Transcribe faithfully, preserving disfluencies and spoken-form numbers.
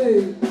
Hey.